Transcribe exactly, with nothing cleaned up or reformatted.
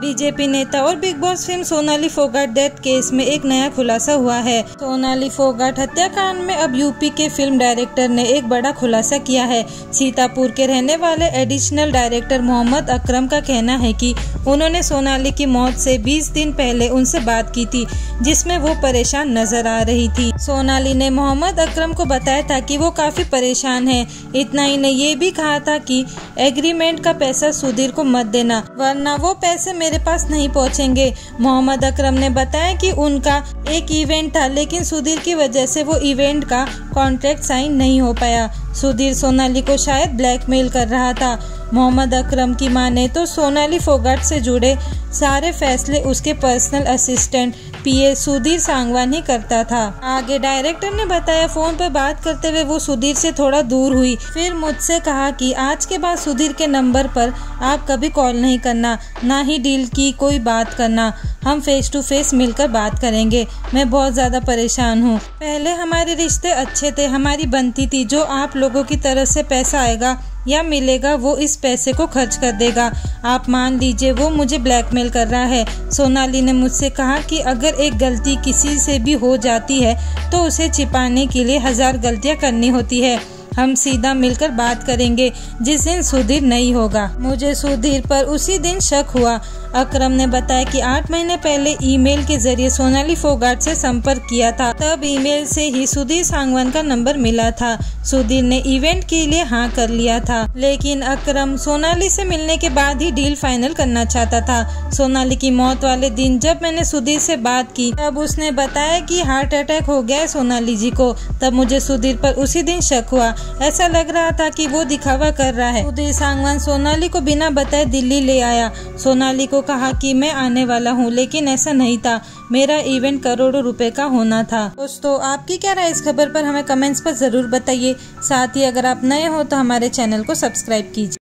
BJP नेता और Bigg Boss film Sonali Phogat death case में एक नया खुलासा हुआ है। सोनाली फोगाट हत्याकांड में अब यूपी के फिल्म डायरेक्टर ने एक बड़ा खुलासा किया है। सीतापुर के रहने वाले एडिशनल डायरेक्टर मोहम्मद अकरम का कहना है कि उन्होंने सोनाली की मौत से बीस दिन पहले उनसे बात की थी, जिसमें वो परेशान नजर आ रही थी। सोनाली ने मोहम्मद अकरम को बताया था कि वो काफी परेशान है। इतना ही नहीं, ये भी कहा था कि एग्रीमेंट का पैसा सुधीर को मत देना, वरना वो पैसे मेरे पास नहीं पहुंचेंगे। मोहम्मद अकरम ने बताया कि उनका एक इवेंट था, लेकिन सुधीर की वजह से वो इवेंट का कॉन्ट्रैक्ट साइन नहीं हो पाया। सुधीर सोनाली को शायद ब्लैकमेल कर रहा था। मोहम्मद अकरम की मां ने तो सोनाली फोगाट से जुड़े सारे फैसले उसके personal assistant PA Sudhir Sangwan ही करता था। आगे डायरेक्टर ने बताया, फोन पर बात करते हुए वो सुधीर से थोड़ा दूर हुई, फिर मुझसे कहा कि आज के बाद सुधीर के नंबर पर आप कभी कॉल नहीं करना, ना ही डील की कोई बात करना। हम फेस टू फेस मिलकर बात करेंगे। मैं बहुत ज्यादा परेशान हूँ। पहले हमारे रिश्ते अच्छे थे, हमारी बनती थी। जो आप लोगों की तरफ से पैसा आएगा या मिलेगा, वो इस पैसे को खर्च कर देगा। आप मान लीजिए वो मुझे ब्लैकमेल कर रहा है। सोनाली ने मुझसे कहा कि अगर एक गलती किसी से भी हो जाती है तो उसे छिपाने के लिए हजार गलतियां करनी होती है। हम सीधा मिलकर बात करेंगे जिस दिन सुधीर नहीं होगा। मुझे सुधीर पर उसी दिन शक हुआ। अकरम ने बताया कि आठ महीने पहले ईमेल के जरिए सोनाली फोगाट से संपर्क किया था, तब ईमेल से ही सुधीर सांगवान का नंबर मिला था। सुधीर ने इवेंट के लिए हाँ कर लिया था, लेकिन अकरम सोनाली से मिलने के बाद ही डील फाइनल करना चाहता था। सोनाली की मौत वाले दिन जब मैंने सुधीर से बात की, तब उसने बताया कि हार्ट अटैक हो गया है सोनाली जी को। तब मुझे सुधीर पर उसी दिन शक हुआ। ऐसा लग रहा था कि वो दिखावा कर रहा है। सुधीर सांगवान सोनाली को बिना बताए दिल्ली ले आया। सोनाली को कहा कि मैं आने वाला हूँ, लेकिन ऐसा नहीं था। मेरा इवेंट करोड़ों रुपए का होना था। दोस्तों, आपकी क्या राय इस खबर पर हमें कमेंट्स पर जरूर बताइए। साथ ही अगर आप नए हो तो हमारे चैनल को सब्सक्राइब कीजिए।